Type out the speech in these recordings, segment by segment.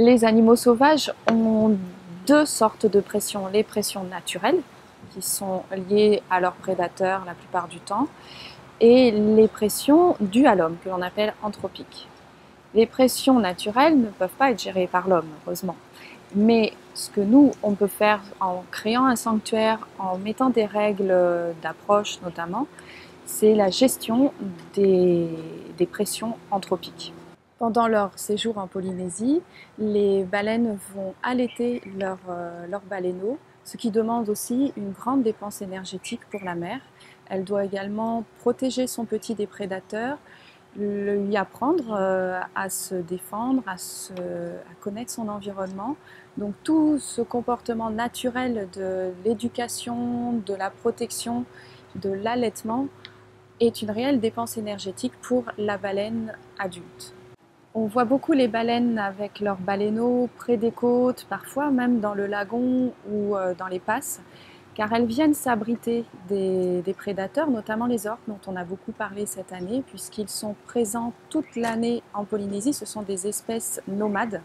les animaux sauvages ont deux sortes de pressions. Les pressions naturelles, qui sont liées à leurs prédateurs la plupart du temps, et les pressions dues à l'homme, que l'on appelle anthropiques. Les pressions naturelles ne peuvent pas être gérées par l'homme, heureusement. Mais ce que nous, on peut faire en créant un sanctuaire, en mettant des règles d'approche notamment, c'est la gestion des pressions anthropiques. Pendant leur séjour en Polynésie, les baleines vont allaiter leurs baleineaux, ce qui demande aussi une grande dépense énergétique pour la mère. Elle doit également protéger son petit des prédateurs, lui apprendre à se défendre, à connaître son environnement. Donc tout ce comportement naturel de l'éducation, de la protection, de l'allaitement est une réelle dépense énergétique pour la baleine adulte. On voit beaucoup les baleines avec leurs baleineaux près des côtes, parfois même dans le lagon ou dans les passes, car elles viennent s'abriter des prédateurs, notamment les orques dont on a beaucoup parlé cette année, puisqu'ils sont présents toute l'année en Polynésie. Ce sont des espèces nomades,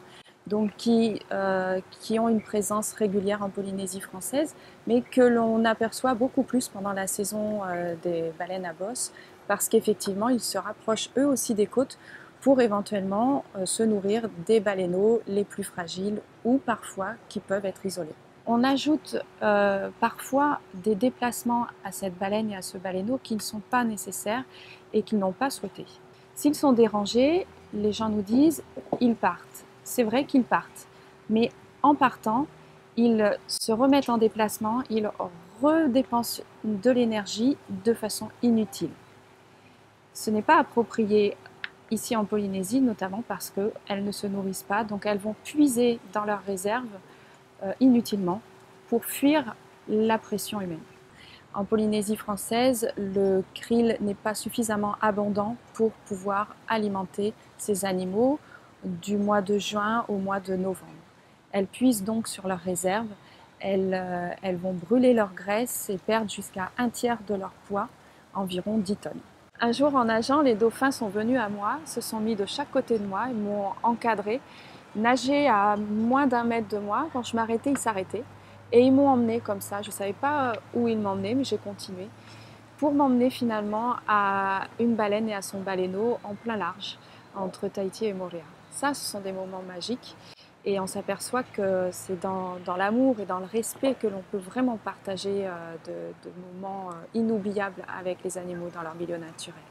donc qui ont une présence régulière en Polynésie française, mais que l'on aperçoit beaucoup plus pendant la saison des baleines à bosse, parce qu'effectivement ils se rapprochent eux aussi des côtes, pour éventuellement se nourrir des baleineaux les plus fragiles ou parfois qui peuvent être isolés. On ajoute parfois des déplacements à cette baleine et à ce baleineau qui ne sont pas nécessaires et qu'ils n'ont pas souhaités. S'ils sont dérangés, les gens nous disent ils partent. C'est vrai qu'ils partent, mais en partant, ils se remettent en déplacement, ils redépensent de l'énergie de façon inutile. Ce n'est pas approprié ici en Polynésie, notamment parce qu'elles ne se nourrissent pas, donc elles vont puiser dans leurs réserves inutilement pour fuir la pression humaine. En Polynésie française, le krill n'est pas suffisamment abondant pour pouvoir alimenter ces animaux du mois de juin au mois de novembre. Elles puisent donc sur leurs réserves, elles vont brûler leur graisse et perdre jusqu'à un tiers de leur poids, environ 10 tonnes. Un jour, en nageant, les dauphins sont venus à moi, se sont mis de chaque côté de moi, ils m'ont encadré, nageaient à moins d'1 mètre de moi. Quand je m'arrêtais, ils s'arrêtaient et ils m'ont emmené comme ça. Je ne savais pas où ils m'emmenaient, mais j'ai continué pour m'emmener finalement à une baleine et à son baleineau en plein large entre Tahiti et Moorea. Ça, ce sont des moments magiques et on s'aperçoit que c'est dans l'amour et dans le respect que l'on peut vraiment partager de moments inoubliables avec les animaux dans leur milieu naturel.